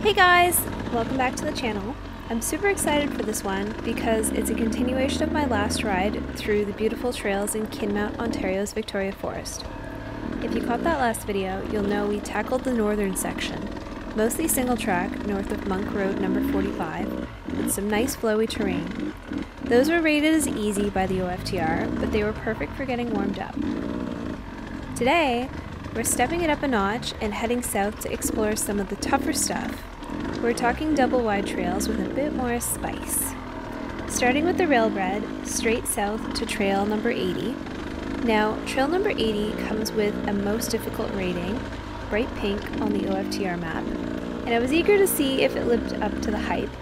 Hey guys, welcome back to the channel. I'm super excited for this one because it's a continuation of my last ride through the beautiful trails in Kinmount, Ontario's Victoria Forest. If you caught that last video, you'll know we tackled the northern section, mostly single track north of Monk Road number 45, with some nice flowy terrain. Those were rated as easy by the OFTR, but they were perfect for getting warmed up. Today, we're stepping it up a notch and heading south to explore some of the tougher stuff. We're talking double wide trails with a bit more spice. Starting with the railbed, straight south to trail number 80. Now, trail number 80 comes with a most difficult rating, bright pink on the OFTR map, and I was eager to see if it lived up to the hype.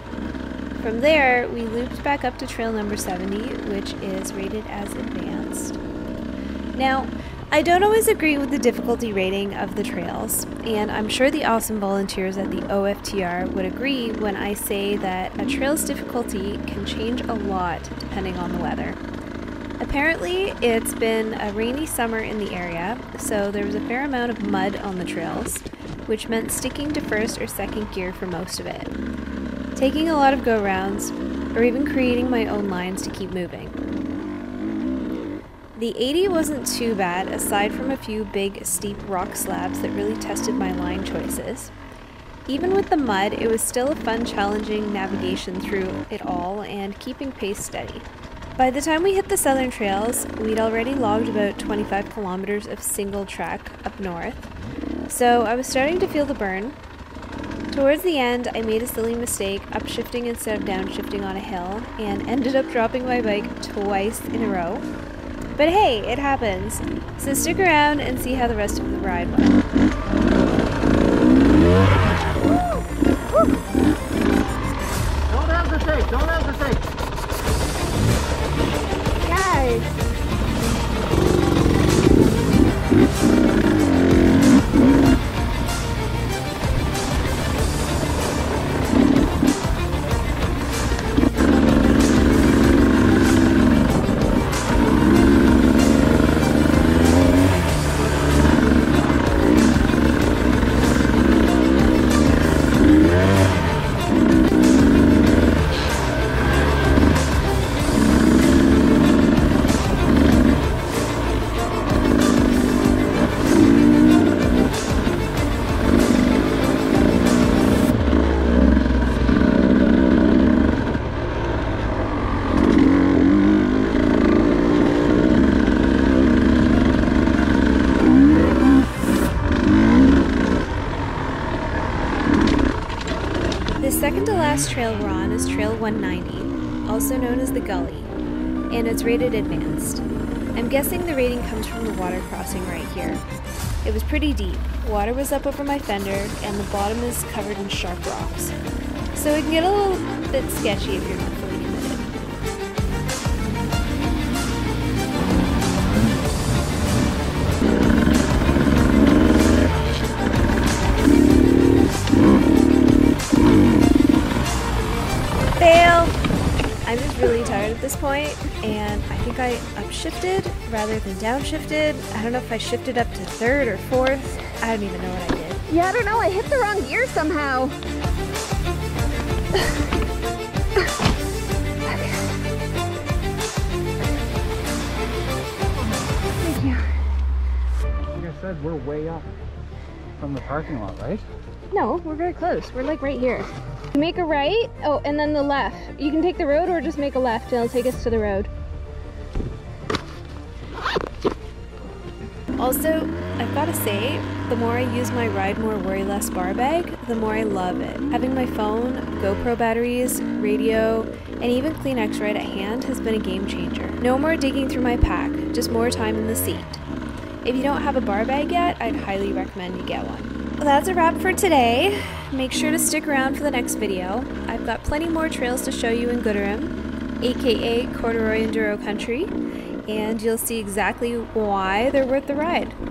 From there, we looped back up to trail number 70, which is rated as advanced. Now, I don't always agree with the difficulty rating of the trails, and I'm sure the awesome volunteers at the OFTR would agree when I say that a trail's difficulty can change a lot depending on the weather. Apparently, it's been a rainy summer in the area, so there was a fair amount of mud on the trails, which meant sticking to first or second gear for most of it, taking a lot of go-rounds, or even creating my own lines to keep moving. The 80 wasn't too bad, aside from a few big, steep rock slabs that really tested my line choices. Even with the mud, it was still a fun, challenging navigation through it all and keeping pace steady. By the time we hit the southern trails, we'd already logged about 25 kilometers of single track up north, so I was starting to feel the burn. Towards the end, I made a silly mistake, upshifting instead of downshifting on a hill, and ended up dropping my bike twice in a row. But hey, it happens, so stick around and see how the rest of the ride went. Don't hesitate, don't hesitate. Trail we're on is Trail 190, also known as the Gully, and it's rated advanced. I'm guessing the rating comes from the water crossing right here. It was pretty deep, water was up over my fender, and the bottom is covered in sharp rocks, so it can get a little bit sketchy if you're not familiar. Point, and I think I upshifted rather than downshifted. I don't know if I shifted up to third or fourth. I don't even know what I did. Yeah, I don't know. I hit the wrong gear somehow. Thank you. Like I said, we're way up from the parking lot, right? No, we're very close. We're like right here. Make a right, oh, and then the left. You can take the road or just make a left and it'll take us to the road. Also, I've got to say, the more I use my Ride More Worry Less bar bag, the more I love it. Having my phone, GoPro batteries, radio, and even Kleenex right at hand has been a game changer. No more digging through my pack, just more time in the seat. If you don't have a bar bag yet, I'd highly recommend you get one. Well, that's a wrap for today. Make sure to stick around for the next video. I've got plenty more trails to show you in Gooderham, aka Corduroy Enduro Country, and you'll see exactly why they're worth the ride.